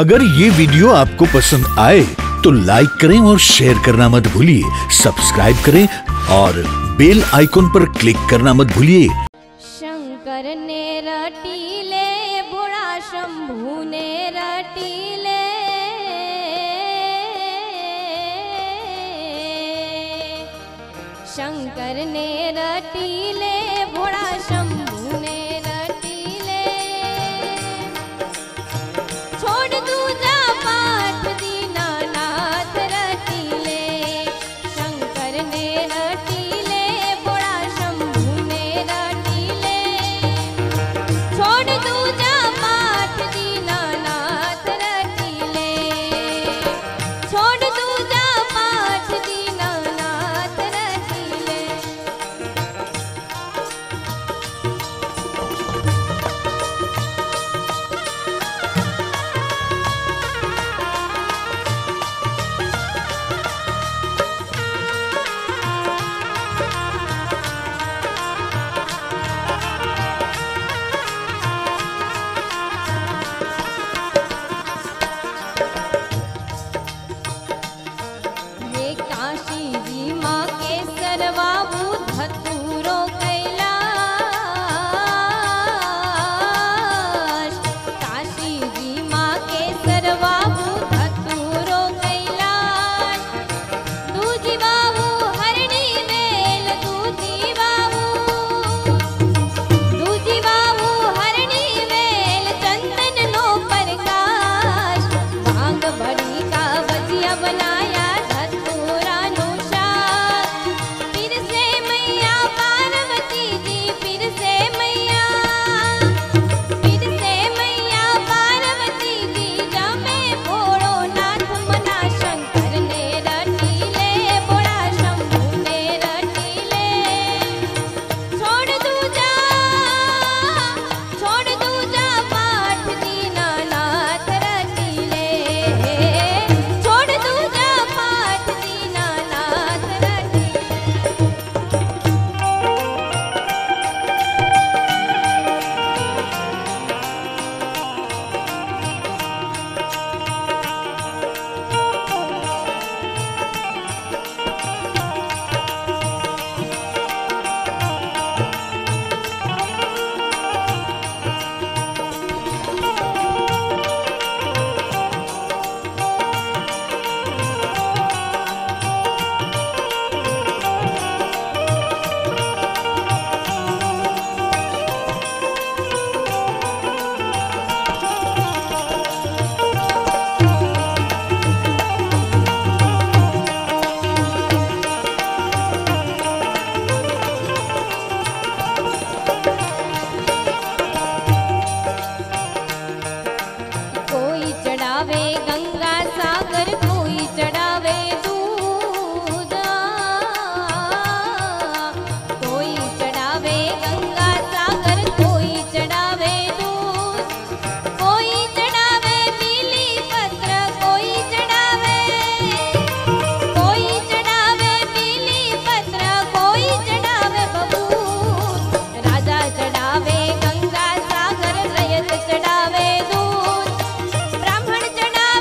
अगर ये वीडियो आपको पसंद आए तो लाइक करें और शेयर करना मत भूलिए। सब्सक्राइब करें और बेल आइकॉन पर क्लिक करना मत भूलिए। शंकर ने रटीले बुढ़ा शंभू ने रटीले शंकर ने रटीले बुढ़ा शंभू ने चढ़ावे दूध ब्राह्मण चढ़ावे।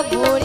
करो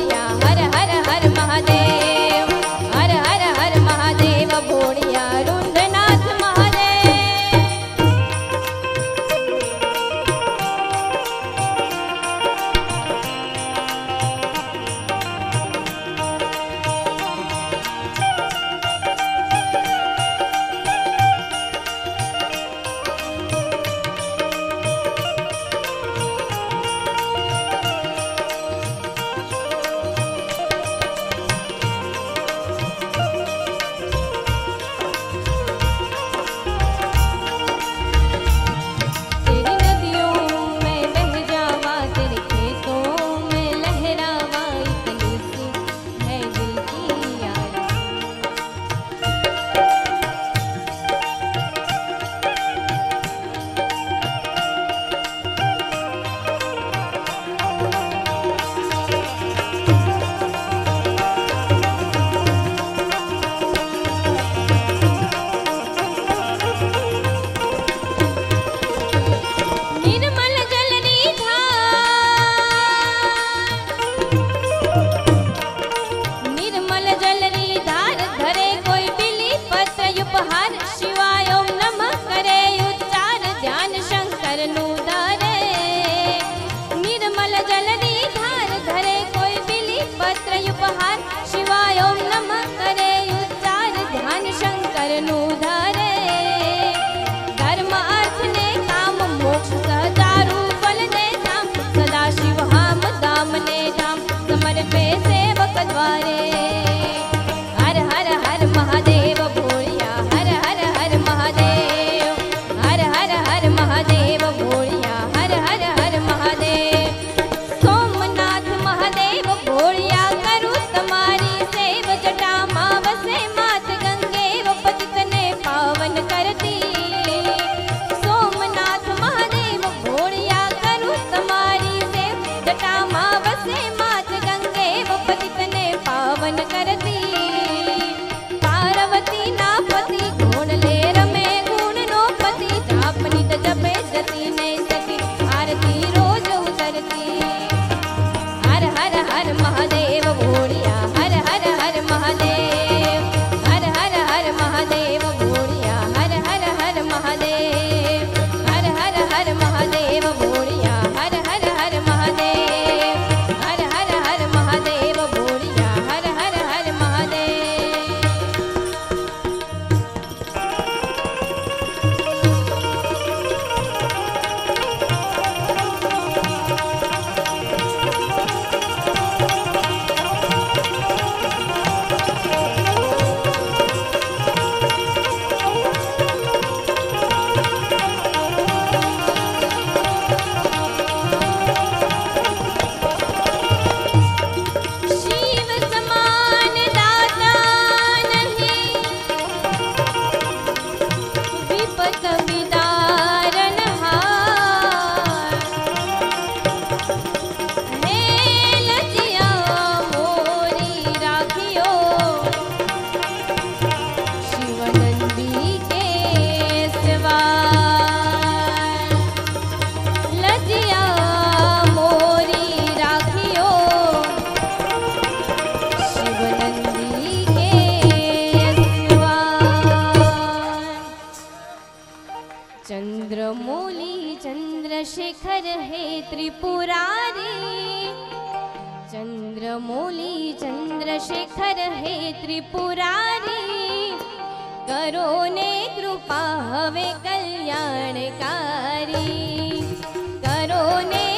ने